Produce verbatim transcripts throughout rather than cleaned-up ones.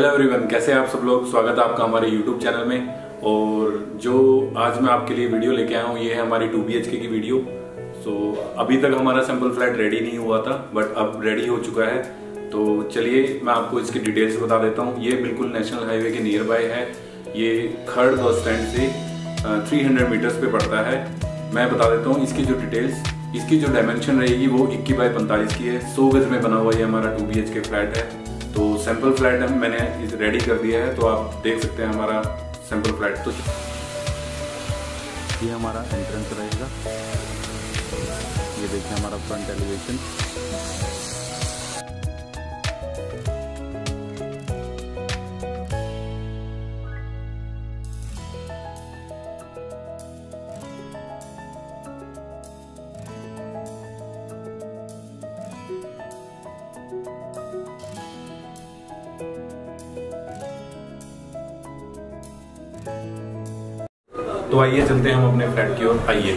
Hello everyone, कैसे हैं आप सब लोग। स्वागत है आपका हमारे यूट्यूब चैनल में। और जो आज मैं आपके लिए वीडियो लेके आया हूँ ये है हमारी टू बी एच के की वीडियो। सो अभी तक हमारा सैम्पल फ्लैट रेडी नहीं हुआ था बट अब रेडी हो चुका है। तो चलिए मैं आपको इसकी डिटेल्स बता देता हूँ। ये बिल्कुल नेशनल हाईवे के नियर बाय है। ये खरड़ बस स्टैंड से थ्री हंड्रेड मीटर्स पे पड़ता है। मैं बता देता हूँ इसकी जो डिटेल्स, इसकी जो डायमेंशन रहेगी वो इक्कीस बाई पैंतालीस की है। सौ गज में बना हुआ ये हमारा two B H K flat है। तो सैम्पल फ्लैट हम मैंने इस रेडी कर दिया है, तो आप देख सकते हैं हमारा सैम्पल फ्लैट। तो ये हमारा एंट्रेंस रहेगा। ये देखिए हमारा फ्रंट एलिवेशन। तो आइए चलते हैं हम अपने फ्लैट की ओर। आइए,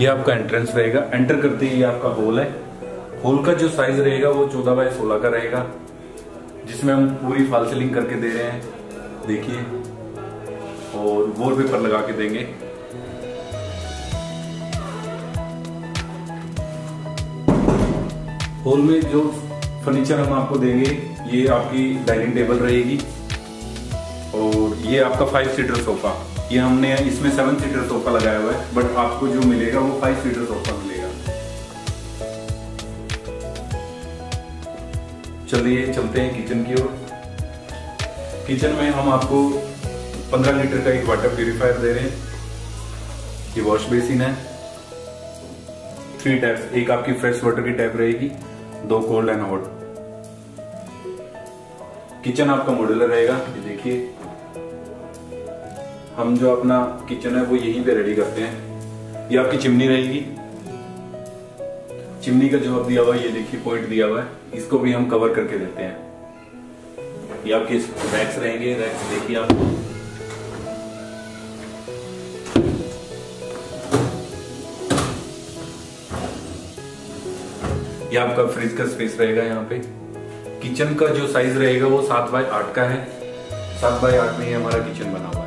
ये आपका एंट्रेंस रहेगा। एंटर करते ही ये आपका हॉल है। हॉल का जो साइज रहेगा वो चौदह बाय सोलह का रहेगा, जिसमें हम पूरी फॉल सीलिंग करके दे रहे हैं, देखिए। और वॉलपेपर लगा के देंगे। हॉल में जो फर्नीचर हम आपको देंगे ये आपकी डाइनिंग टेबल रहेगी। और ये आपका फाइव सीटर सोफा, ये हमने इसमें सेवन सीटर सोफा लगाया हुआ है बट आपको जो मिलेगा वो फाइव सीटर सोफा मिलेगा। चलिए चलते हैं किचन की ओर। किचन में हम आपको पंद्रह लीटर का एक वाटर प्यूरिफायर दे रहे हैं। ये वॉश बेसिन है। थ्री टैप्स, एक आपकी फ्रेश वाटर की टैप रहेगी, दो कोल्ड एंड हॉट। किचन आपका मॉड्यूलर रहेगा, ये देखिए। हम जो अपना किचन है वो यहीं पे रेडी करते हैं। ये आपकी चिमनी रहेगी। चिमनी का जो अब दिया हुआ है ये देखिए, पॉइंट दिया हुआ है, इसको भी हम कवर करके देते हैं। ये आपके रैक्स रहेंगे। रैक्स देखिए आप। ये आपका फ्रिज का स्पेस रहेगा। यहाँ पे किचन का जो साइज रहेगा वो सात बाय आठ का है। सात बाय आठ में हमारा किचन बना हुआ है।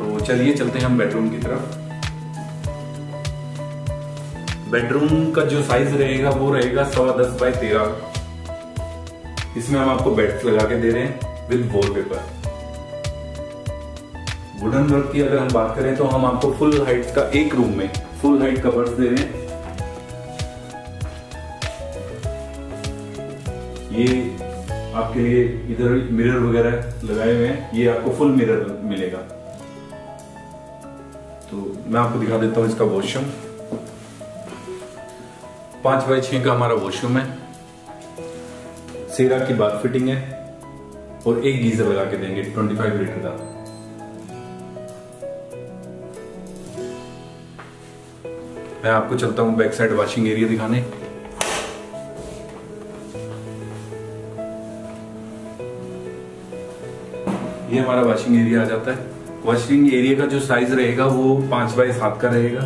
तो चलिए चलते हैं हम बेडरूम की तरफ। बेडरूम का जो साइज रहेगा वो रहेगा सवा दस बाय तेरह। इसमें हम आपको बेड्स लगा के दे रहे हैं विद वॉलपेपर। वुडन वर्क की अगर हम बात करें तो हम आपको फुल हाइट का एक रूम में फुल हाइट कवर्स दे रहे हैं। ये आपके लिए इधर मिरर वगैरह लगाए हुए हैं। ये आपको फुल मिरर मिलेगा। तो मैं आपको दिखा देता हूँ इसका वॉशरूम। पांच बाय छह का हमारा वॉशरूम है। सेरा की बाथ फिटिंग है और एक गीजर लगा के देंगे पच्चीस लीटर का। मैं आपको चलता हूँ बैक साइड वॉशिंग एरिया दिखाने। ये हमारा वॉशिंग एरिया आ जाता है। वॉशिंग एरिया का जो साइज रहेगा वो पांच बाय सात का रहेगा।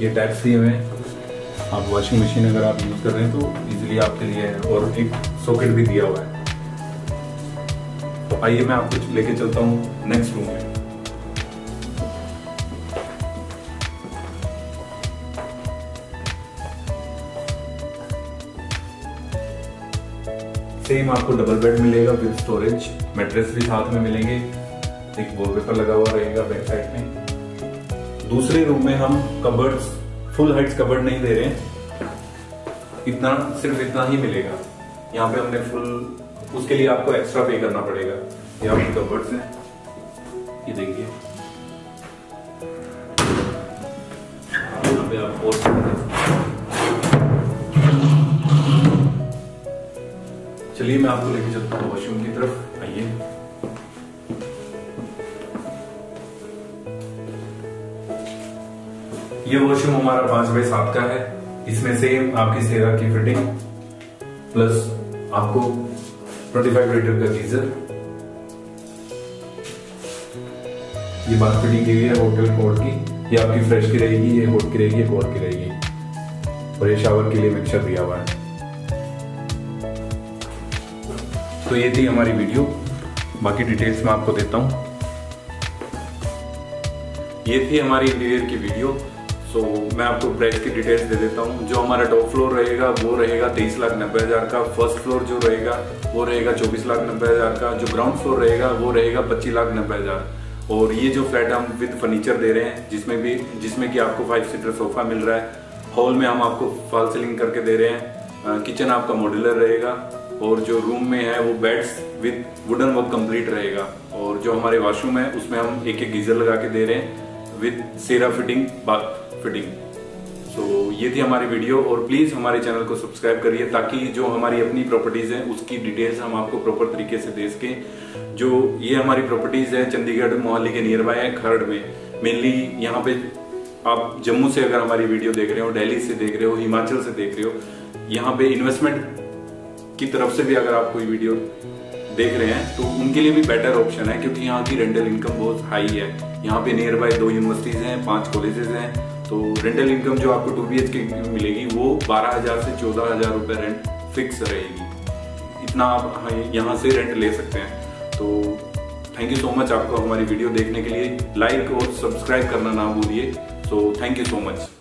ये टैप्स दिए हुए हैं। आप वॉशिंग मशीन अगर आप यूज कर रहे हैं तो इजीली आपके लिए है। और एक सॉकेट भी दिया हुआ है। तो आइए मैं आपको लेके चलता हूँ नेक्स्ट रूम में। सेम आपको डबल बेड मिलेगा विद स्टोरेज। मैट्रेस भी साथ में मिलेंगे। एक वॉलपेपर लगा हुआ रहेगा बैक साइड में। दूसरे रूम में हम कबर्ड्स, फुल हाइट कबर्ड नहीं दे रहे हैं, इतना सिर्फ इतना ही मिलेगा। यहाँ पे हमने फुल, उसके लिए आपको एक्स्ट्रा पे करना पड़ेगा। ये आपके कबर्ड्स हैं, ये देखिए। यहाँ पे आप और चलिए मैं आपको लेके चलता हूँ वॉशरूम की तरफ। आइए, ये वॉशरूम हमारा पांच बाय सात का है। इसमें सेम आपकी सेरा की फिटिंग प्लस आपको पच्चीस लीटर का गीजर। ये बात फिटिंग के लिए होटल कोड की। ये आपकी फ्रेश की रहेगी, ये कोड की रहेगी, कोड की रहेगी। और ये शावर के लिए मिक्सचर दिया हुआ है। तो ये थी हमारी वीडियो, बाकी डिटेल्स मैं आपको देता हूँ। ये थी हमारी इंटीरियर की वीडियो। सो मैं आपको प्राइस की डिटेल्स दे देता हूँ। जो हमारा टॉप फ्लोर रहेगा वो रहेगा तेईस लाख नब्बे हज़ार का। फर्स्ट फ्लोर जो रहेगा वो रहेगा चौबीस लाख नब्बे हज़ार का। जो ग्राउंड फ्लोर रहेगा वो रहेगा पच्चीस लाख नब्बे हज़ार। और ये जो फ्लैट हम विद फर्नीचर दे रहे हैं, जिसमें भी जिसमें कि आपको फाइव सीटर सोफा मिल रहा है, हॉल में हम आपको फॉल सीलिंग करके दे रहे हैं, किचन आपका मॉड्यूलर रहेगा, और जो रूम में है वो beds with wooden work complete रहेगा। और जो हमारे वॉशरूम है उसमें हम एक एक गीजर लगा के दे रहे हैं with Sera fitting, bath fitting. So ये थी हमारी वीडियो, और प्लीज़ हमारे चैनल को सब्सक्राइब करिए ताकि जो हमारी अपनी प्रॉपर्टीज़ हैं उसकी डिटेल्स हम आपको प्रॉपर तरीके से दे सकें। जो ये हमारी प्रॉपर्टीज़ है चंडीगढ़ मोहाली के नियर बाय है, खरड़ में मेनली। यहाँ पे आप जम्मू से अगर हमारी वीडियो देख रहे हो, दिल्ली से देख रहे हो, हिमाचल से देख रहे हो, यहाँ पे इन्वेस्टमेंट की तरफ से भी अगर आप कोई वीडियो देख रहे हैं तो उनके लिए भी बेटर ऑप्शन है, क्योंकि यहाँ की रेंटल इनकम बहुत हाई है। यहाँ पे नियर बाय दो यूनिवर्सिटीज़ हैं, पांच कॉलेजेस हैं, तो रेंटल इनकम जो आपको टू बी एच के मिलेगी वो बारह हज़ार से चौदह हज़ार रुपये रेंट फिक्स रहेगी। इतना आप यहाँ से रेंट ले सकते हैं। तो थैंक यू सो मच आपको हमारी वीडियो देखने के लिए। लाइक और सब्सक्राइब करना ना भूलिए। So thank you so much.